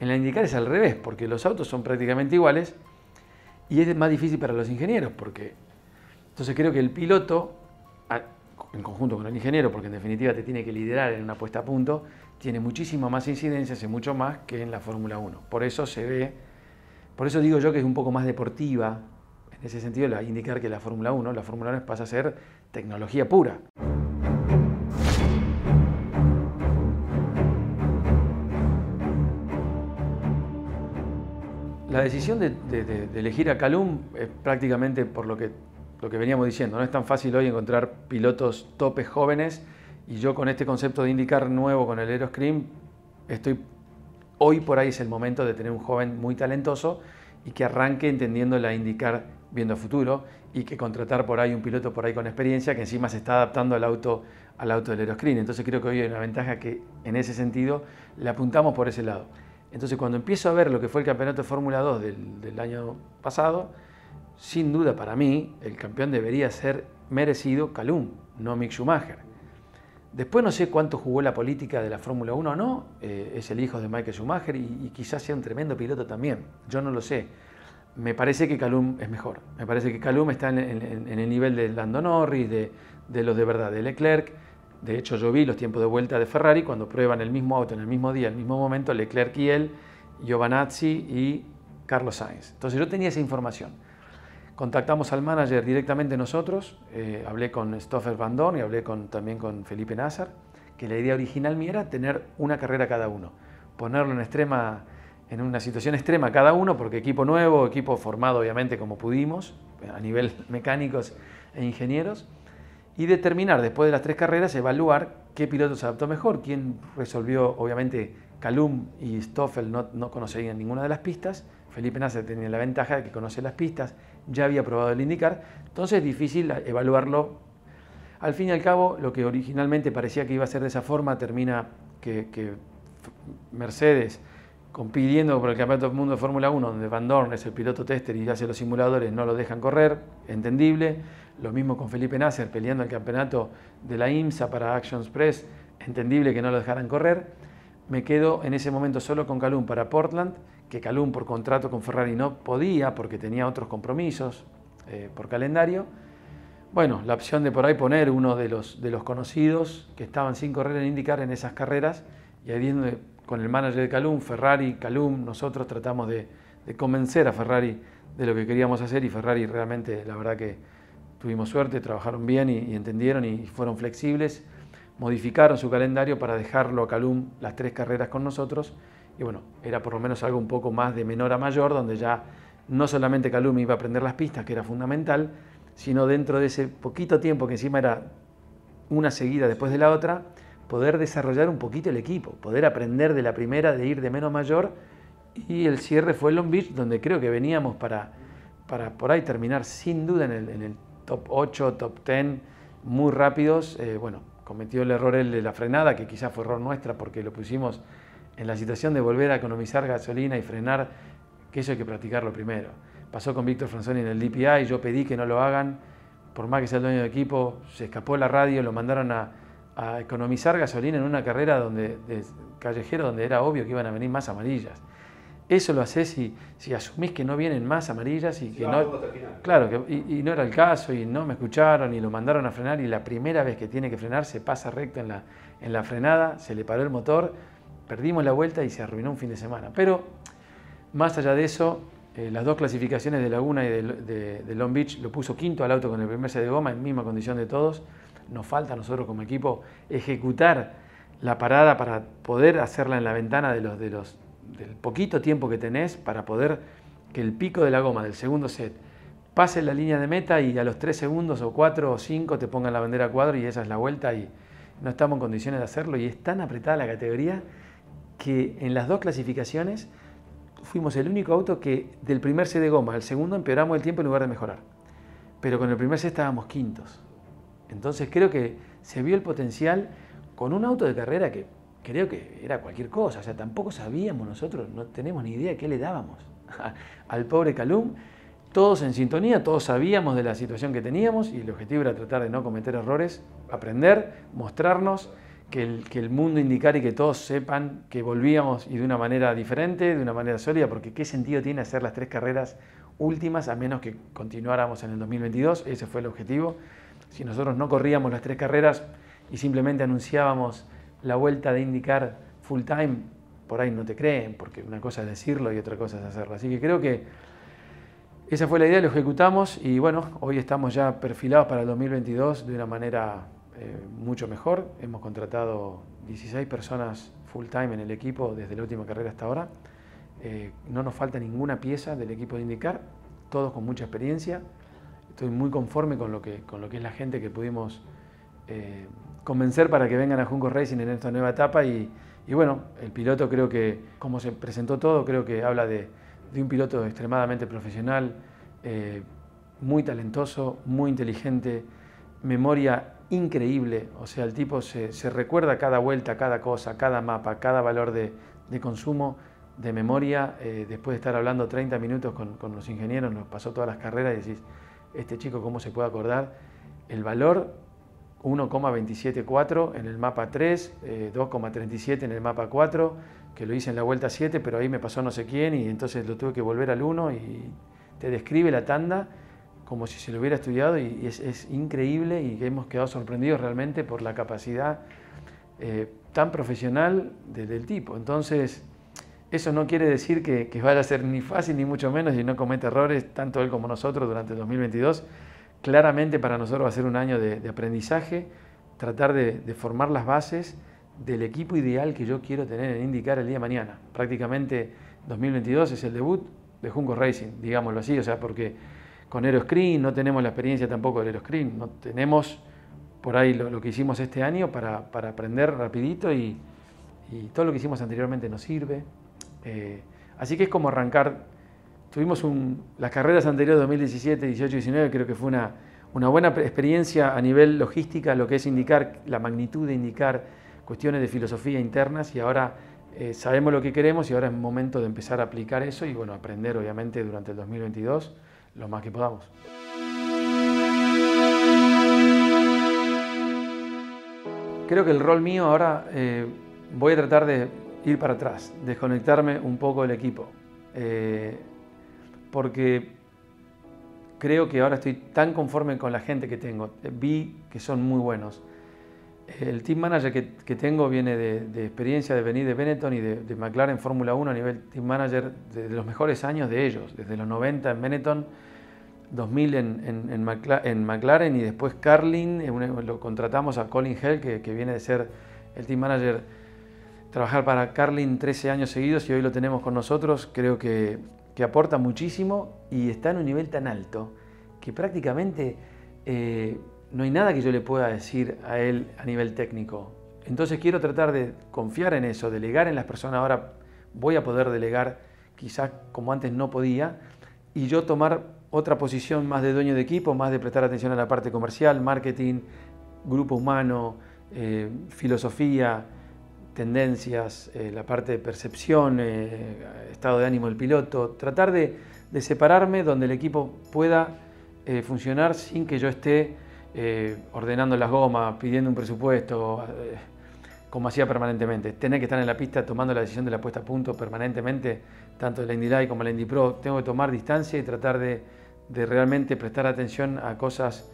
En la IndyCar es al revés, porque los autos son prácticamente iguales y es más difícil para los ingenieros, porque entonces creo que el piloto, en conjunto con el ingeniero, porque en definitiva te tiene que liderar en una puesta a punto, tiene muchísima más incidencia, hace mucho más que en la Fórmula 1. Por eso se ve, por eso digo yo que es un poco más deportiva, en ese sentido, la IndyCar que la Fórmula 1. La Fórmula 1 pasa a ser tecnología pura. La decisión de elegir a Callum es prácticamente por lo que veníamos diciendo. No es tan fácil hoy encontrar pilotos topes jóvenes y yo con este concepto de IndyCar nuevo con el Aeroscreen, hoy por ahí es el momento de tener un joven muy talentoso y que arranque entendiendo la IndyCar viendo a futuro y que contratar por ahí un piloto por ahí con experiencia que encima se está adaptando al auto del Aeroscreen. Entonces creo que hoy hay una ventaja que en ese sentido le apuntamos por ese lado. Entonces, cuando empiezo a ver lo que fue el campeonato de Fórmula 2 del año pasado, sin duda para mí, el campeón debería ser merecido Callum, no Mick Schumacher. Después no sé cuánto jugó la política de la Fórmula 1 o no, es el hijo de Michael Schumacher y quizás sea un tremendo piloto también, yo no lo sé. Me parece que Callum es mejor, me parece que Callum está en el nivel de Lando Norris, de los de verdad, de Leclerc. De hecho, yo vi los tiempos de vuelta de Ferrari cuando prueban el mismo auto en el mismo día, en el mismo momento, Leclerc y él, Giovinazzi y Carlos Sainz. Entonces yo tenía esa información. Contactamos al manager directamente nosotros, hablé con Stoffel Van Dorn y hablé también con Felipe Nasr, que la idea original mía era tener una carrera cada uno, ponerlo en una situación extrema cada uno, porque equipo nuevo, equipo formado obviamente como pudimos, a nivel mecánicos e ingenieros, y determinar después de las tres carreras, evaluar qué piloto se adaptó mejor, quién resolvió. Obviamente Callum y Stoffel no conocían ninguna de las pistas, Felipe Nasr tenía la ventaja de que conoce las pistas, ya había probado el IndyCar, entonces es difícil evaluarlo. Al fin y al cabo, lo que originalmente parecía que iba a ser de esa forma, termina que Mercedes compitiendo por el Campeonato del Mundo de Fórmula 1, donde Van Dorn es el piloto tester y hace los simuladores, no lo dejan correr, entendible. Lo mismo con Felipe Nasr peleando el campeonato de la IMSA para Actions Press, entendible que no lo dejaran correr. Me quedo en ese momento solo con Callum para Portland, que Callum por contrato con Ferrari no podía porque tenía otros compromisos por calendario. Bueno, la opción de por ahí poner uno de los conocidos que estaban sin correr en IndyCar en esas carreras, y ahí es donde con el manager de Callum, Ferrari, Callum, nosotros tratamos de convencer a Ferrari de lo que queríamos hacer y Ferrari realmente, la verdad que tuvimos suerte, trabajaron bien y entendieron y fueron flexibles, modificaron su calendario para dejarlo a Callum las tres carreras con nosotros y bueno, era por lo menos algo un poco más de menor a mayor, donde ya no solamente Callum iba a aprender las pistas, que era fundamental, sino dentro de ese poquito tiempo que encima era una seguida después de la otra, poder desarrollar un poquito el equipo, poder aprender de la primera, de ir de menos mayor, y el cierre fue Long Beach, donde creo que veníamos para por ahí terminar sin duda en el top 8, top 10, muy rápidos. Bueno, cometió el error él de la frenada, que quizás fue error nuestra porque lo pusimos en la situación de volver a economizar gasolina y frenar, que eso hay que practicarlo primero. Pasó con Víctor Franzoni en el DPI, yo pedí que no lo hagan, por más que sea el dueño de equipo, se escapó la radio, lo mandaron a economizar gasolina en una carrera de callejero donde era obvio que iban a venir más amarillas. Eso lo haces si asumís que no vienen más amarillas y que no... Claro, y no era el caso y no me escucharon y lo mandaron a frenar y la primera vez que tiene que frenar se pasa recto en la frenada, se le paró el motor, perdimos la vuelta y se arruinó un fin de semana. Pero más allá de eso, las dos clasificaciones de Laguna y de Long Beach lo puso quinto al auto con el primer set de goma en misma condición de todos. Nos falta a nosotros como equipo ejecutar la parada para poder hacerla en la ventana del poquito tiempo que tenés para poder que el pico de la goma del segundo set pase la línea de meta y a los 3 segundos o 4 o 5 te pongan la bandera a cuadro y esa es la vuelta y no estamos en condiciones de hacerlo y es tan apretada la categoría que en las dos clasificaciones fuimos el único auto que del primer set de goma al segundo empeoramos el tiempo en lugar de mejorar. Pero con el primer set estábamos quintos. Entonces creo que se vio el potencial con un auto de carrera que creo que era cualquier cosa, o sea, tampoco sabíamos nosotros, no tenemos ni idea de qué le dábamos al pobre Callum. Todos en sintonía, todos sabíamos de la situación que teníamos y el objetivo era tratar de no cometer errores, aprender, mostrarnos, que el mundo indicara y que todos sepan que volvíamos y de una manera diferente, de una manera sólida, porque qué sentido tiene hacer las tres carreras últimas a menos que continuáramos en el 2022, ese fue el objetivo. Si nosotros no corríamos las tres carreras y simplemente anunciábamos la vuelta de IndyCar full time, por ahí no te creen, porque una cosa es decirlo y otra cosa es hacerlo. Así que creo que esa fue la idea, lo ejecutamos y bueno, hoy estamos ya perfilados para el 2022 de una manera mucho mejor. Hemos contratado 16 personas full time en el equipo desde la última carrera hasta ahora. No nos falta ninguna pieza del equipo de IndyCar, todos con mucha experiencia. Estoy muy conforme con lo que es la gente que pudimos convencer para que vengan a Juncos Racing en esta nueva etapa. Y bueno, el piloto creo que, como se presentó todo, creo que habla de un piloto extremadamente profesional, muy talentoso, muy inteligente, memoria increíble, o sea, el tipo se recuerda cada vuelta, cada cosa, cada mapa, cada valor de consumo, de memoria. Después de estar hablando 30 minutos con los ingenieros, nos pasó todas las carreras y decís, este chico cómo se puede acordar el valor 1,274 en el mapa 3, 2,37 en el mapa 4, que lo hice en la vuelta 7, pero ahí me pasó no sé quién y entonces lo tuve que volver al 1 y te describe la tanda como si se lo hubiera estudiado y es increíble y hemos quedado sorprendidos realmente por la capacidad tan profesional del tipo. Entonces, eso no quiere decir que vaya a ser ni fácil ni mucho menos y no cometa errores, tanto él como nosotros durante el 2022. Claramente para nosotros va a ser un año de aprendizaje, tratar de formar las bases del equipo ideal que yo quiero tener en IndyCar el día de mañana. Prácticamente 2022 es el debut de Juncos Racing, digámoslo así, o sea, porque con Aeroscreen no tenemos la experiencia tampoco del Aeroscreen, no tenemos por ahí lo que hicimos este año para aprender rapidito y todo lo que hicimos anteriormente nos sirve. Así que es como arrancar. Tuvimos las carreras anteriores, 2017, 18, 19, creo que fue una buena experiencia a nivel logística, lo que es IndyCar, la magnitud de IndyCar, cuestiones de filosofía internas y ahora sabemos lo que queremos y ahora es momento de empezar a aplicar eso y bueno, aprender obviamente durante el 2022 lo más que podamos. Creo que el rol mío ahora voy a tratar de ir para atrás, desconectarme un poco del equipo. Porque creo que ahora estoy tan conforme con la gente que tengo. Vi que son muy buenos. El team manager que tengo viene de experiencia de venir de Benetton y de McLaren Fórmula 1 a nivel team manager de los mejores años de ellos, desde los 90 en Benetton, 2000 en McLaren y después Carlin. Lo contratamos a Colin Hell, que viene de ser el team manager, trabajar para Carlin 13 años seguidos y hoy lo tenemos con nosotros. Creo que aporta muchísimo y está en un nivel tan alto que prácticamente no hay nada que yo le pueda decir a él a nivel técnico. Entonces quiero tratar de confiar en eso, delegar en las personas. Ahora voy a poder delegar quizás como antes no podía y yo tomar otra posición más de dueño de equipo, más de prestar atención a la parte comercial, marketing, grupo humano, filosofía, tendencias, la parte de percepción, estado de ánimo del piloto, tratar de separarme donde el equipo pueda funcionar sin que yo esté ordenando las gomas, pidiendo un presupuesto, como hacía permanentemente. Tener que estar en la pista tomando la decisión de la puesta a punto permanentemente, tanto de la Indy Lights como de la Indy Pro. Tengo que tomar distancia y tratar de realmente prestar atención a cosas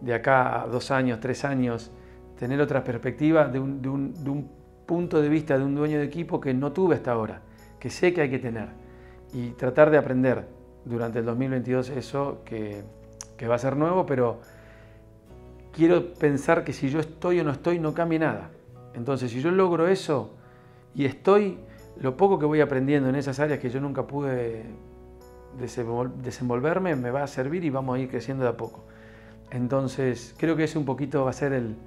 de acá a 2 años, 3 años, tener otra perspectiva de un punto de vista de un dueño de equipo que no tuve hasta ahora, que sé que hay que tener y tratar de aprender durante el 2022 eso que va a ser nuevo, pero quiero pensar que si yo estoy o no estoy no cambie nada. Entonces si yo logro eso y estoy, lo poco que voy aprendiendo en esas áreas que yo nunca pude desenvolverme me va a servir y vamos a ir creciendo de a poco. Entonces creo que ese un poquito va a ser el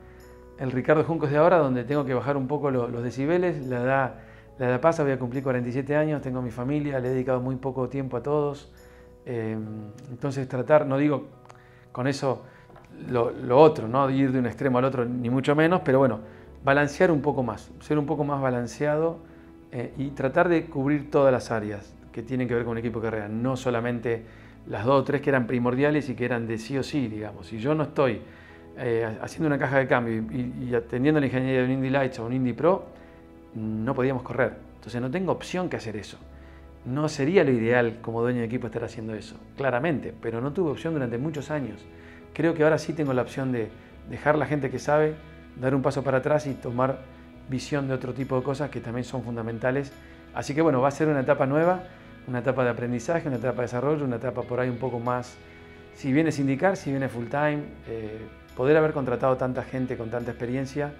Ricardo Juncos de ahora, donde tengo que bajar un poco los decibeles. La edad pasa, voy a cumplir 47 años, tengo mi familia, le he dedicado muy poco tiempo a todos. Entonces tratar, no digo con eso lo otro, no ir de un extremo al otro, ni mucho menos, pero bueno, balancear un poco más, ser un poco más balanceado y tratar de cubrir todas las áreas que tienen que ver con un equipo de carrera, no solamente las dos o tres que eran primordiales y que eran de sí o sí, digamos. Si yo no estoy haciendo una caja de cambio y atendiendo la ingeniería de un Indy Lights o un Indy Pro, no podíamos correr. Entonces no tengo opción que hacer eso. No sería lo ideal como dueño de equipo estar haciendo eso, claramente, pero no tuve opción durante muchos años. Creo que ahora sí tengo la opción de dejar a la gente que sabe, dar un paso para atrás y tomar visión de otro tipo de cosas que también son fundamentales. Así que bueno, va a ser una etapa nueva, una etapa de aprendizaje, una etapa de desarrollo, una etapa por ahí un poco más, si bien es IndyCar, si bien es full time, poder haber contratado tanta gente con tanta experiencia,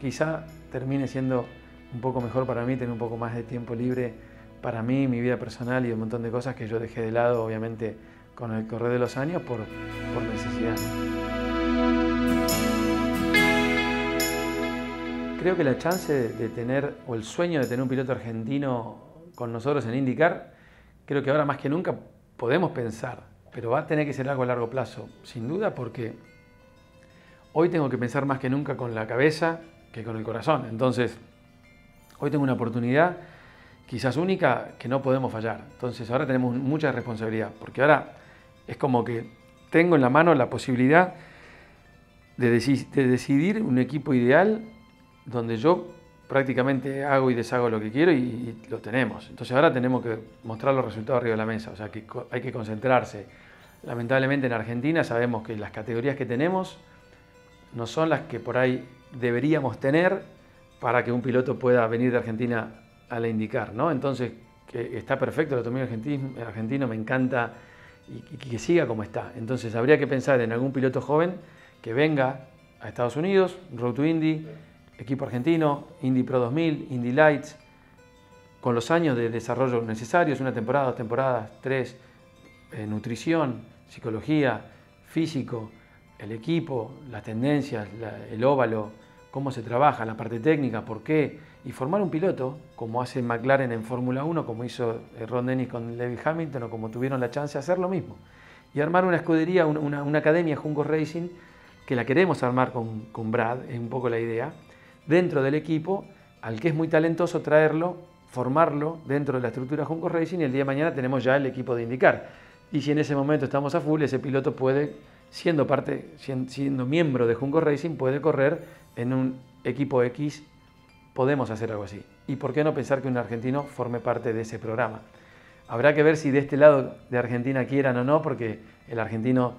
quizá termine siendo un poco mejor para mí, tener un poco más de tiempo libre para mí, mi vida personal y un montón de cosas que yo dejé de lado, obviamente, con el correr de los años por necesidad. Creo que la chance de tener, o el sueño de tener un piloto argentino con nosotros en IndyCar, creo que ahora más que nunca podemos pensar, pero va a tener que ser algo a largo plazo, sin duda, porque hoy tengo que pensar más que nunca con la cabeza que con el corazón. Entonces, hoy tengo una oportunidad quizás única que no podemos fallar. Entonces ahora tenemos mucha responsabilidad, porque ahora es como que tengo en la mano la posibilidad de decidir un equipo ideal donde yo prácticamente hago y deshago lo que quiero y lo tenemos. Entonces ahora tenemos que mostrar los resultados arriba de la mesa, o sea que hay que concentrarse. Lamentablemente en Argentina sabemos que las categorías que tenemos no son las que por ahí deberíamos tener para que un piloto pueda venir de Argentina a la IndyCar, ¿no? Entonces, que está perfecto el automóvil argentino, me encanta y que siga como está. Entonces, habría que pensar en algún piloto joven que venga a Estados Unidos, Road to Indy, equipo argentino, Indy Pro 2000, Indy Lights, con los años de desarrollo necesarios, una temporada, dos temporadas, tres, nutrición, psicología, físico, el equipo, las tendencias, el óvalo, cómo se trabaja, la parte técnica, por qué, y formar un piloto, como hace McLaren en Fórmula 1, como hizo Ron Dennis con Lewis Hamilton, o como tuvieron la chance de hacer lo mismo. Y armar una escudería, una academia Juncos Racing, que la queremos armar con Brad, es un poco la idea, dentro del equipo, al que es muy talentoso traerlo, formarlo dentro de la estructura Juncos Racing, y el día de mañana tenemos ya el equipo de IndyCar. Y si en ese momento estamos a full, ese piloto puede, siendo miembro de Juncos Racing, puede correr en un equipo X, podemos hacer algo así. ¿Y por qué no pensar que un argentino forme parte de ese programa? Habrá que ver si de este lado de Argentina quieran o no, porque el argentino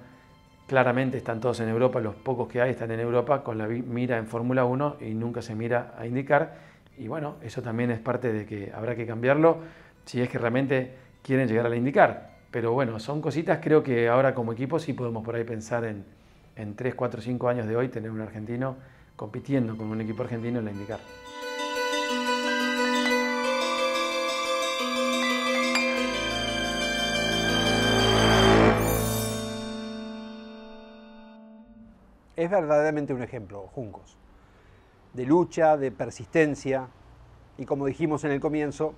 claramente están todos en Europa, los pocos que hay están en Europa con la mira en Fórmula 1 y nunca se mira a IndyCar. Y bueno, eso también es parte de que habrá que cambiarlo si es que realmente quieren llegar a la IndyCar. Pero bueno, son cositas, creo que ahora como equipo sí podemos por ahí pensar en 3, 4, 5 años de hoy tener un argentino compitiendo con un equipo argentino en la IndyCar. Es verdaderamente un ejemplo, Juncos, de lucha, de persistencia y, como dijimos en el comienzo,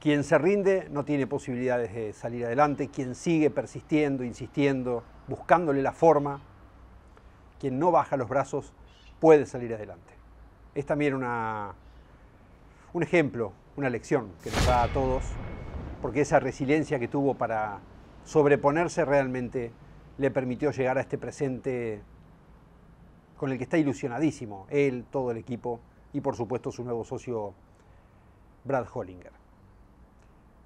quien se rinde no tiene posibilidades de salir adelante, quien sigue persistiendo, insistiendo, buscándole la forma, quien no baja los brazos, puede salir adelante. Es también un ejemplo, una lección que nos da a todos, porque esa resiliencia que tuvo para sobreponerse realmente le permitió llegar a este presente con el que está ilusionadísimo él, todo el equipo y por supuesto su nuevo socio Brad Hollinger.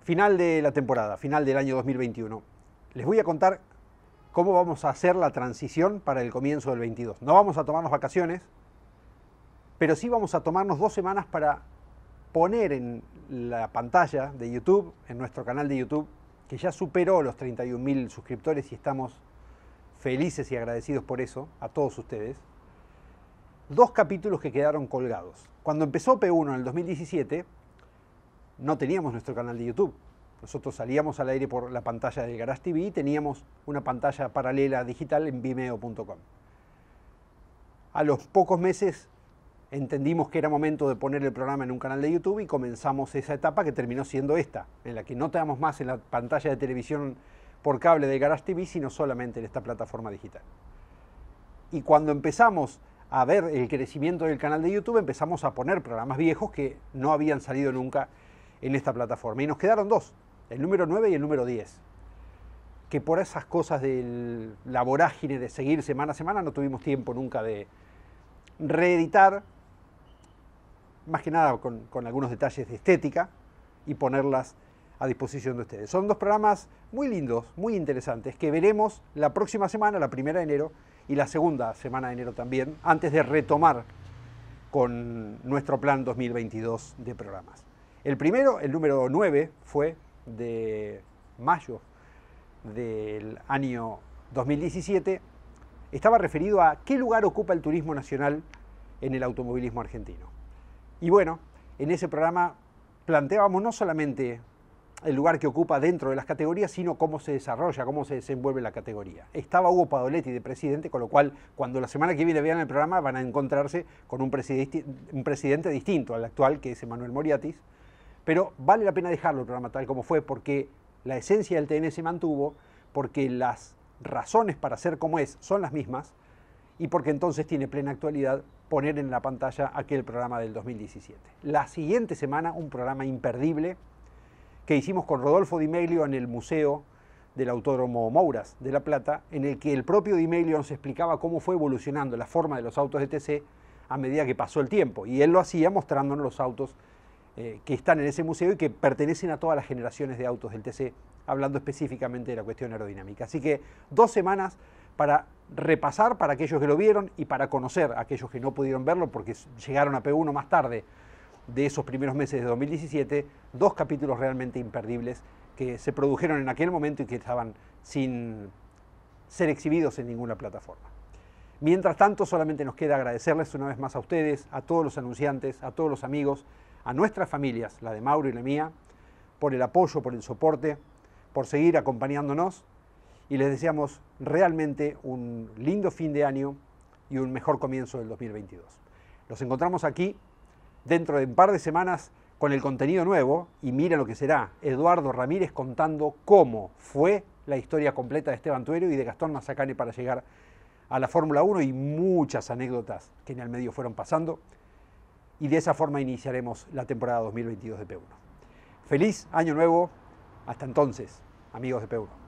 Final de la temporada, final del año 2021. Les voy a contar cómo vamos a hacer la transición para el comienzo del 22. No vamos a tomarnos vacaciones, pero sí vamos a tomarnos 2 semanas para poner en la pantalla de YouTube, en nuestro canal de YouTube, que ya superó los 31.000 suscriptores y estamos felices y agradecidos por eso a todos ustedes, 2 capítulos que quedaron colgados. Cuando empezó P1 en el 2017, no teníamos nuestro canal de YouTube. Nosotros salíamos al aire por la pantalla del Garage TV y teníamos una pantalla paralela digital en vimeo.com. A los pocos meses entendimos que era momento de poner el programa en un canal de YouTube y comenzamos esa etapa que terminó siendo esta, en la que no estábamos más en la pantalla de televisión por cable del Garage TV, sino solamente en esta plataforma digital. Y cuando empezamos a ver el crecimiento del canal de YouTube, empezamos a poner programas viejos que no habían salido nunca en esta plataforma. Y nos quedaron dos, el número 9 y el número 10, que por esas cosas de la vorágine de seguir semana a semana no tuvimos tiempo nunca de reeditar, más que nada con algunos detalles de estética, y ponerlas a disposición de ustedes. Son dos programas muy lindos, muy interesantes, que veremos la próxima semana, la primera de enero y la segunda semana de enero también, antes de retomar con nuestro plan 2022 de programas. El primero, el número 9, fue de mayo del año 2017. Estaba referido a qué lugar ocupa el turismo nacional en el automovilismo argentino. Y bueno, en ese programa planteábamos no solamente el lugar que ocupa dentro de las categorías, sino cómo se desarrolla, cómo se desenvuelve la categoría. Estaba Hugo Padoletti de presidente, con lo cual, cuando la semana que viene vean el programa, van a encontrarse con un presidente distinto al actual, que es Emanuel Moriatis. Pero vale la pena dejarlo el programa tal como fue, porque la esencia del TN se mantuvo, porque las razones para ser como es son las mismas, y porque entonces tiene plena actualidad poner en la pantalla aquel programa del 2017. La siguiente semana, un programa imperdible que hicimos con Rodolfo Di Meglio en el Museo del Autódromo Mouras de La Plata, en el que el propio Di Meglio nos explicaba cómo fue evolucionando la forma de los autos de TC a medida que pasó el tiempo. Y él lo hacía mostrándonos los autos que están en ese museo y que pertenecen a todas las generaciones de autos del TC, hablando específicamente de la cuestión aerodinámica. Así que dos semanas para repasar para aquellos que lo vieron y para conocer a aquellos que no pudieron verlo porque llegaron a P1 más tarde de esos primeros meses de 2017, dos capítulos realmente imperdibles que se produjeron en aquel momento y que estaban sin ser exhibidos en ninguna plataforma. Mientras tanto, solamente nos queda agradecerles una vez más a ustedes, a todos los anunciantes, a todos los amigos, a nuestras familias, la de Mauro y la mía, por el apoyo, por el soporte, por seguir acompañándonos, y les deseamos realmente un lindo fin de año y un mejor comienzo del 2022. Los encontramos aquí dentro de un par de semanas con el contenido nuevo, y mira lo que será Eduardo Ramírez contando cómo fue la historia completa de Esteban Tuero y de Gastón Mazzacane para llegar a la Fórmula 1 y muchas anécdotas que en el medio fueron pasando, y de esa forma iniciaremos la temporada 2022 de P1. Feliz año nuevo, hasta entonces, amigos de P1.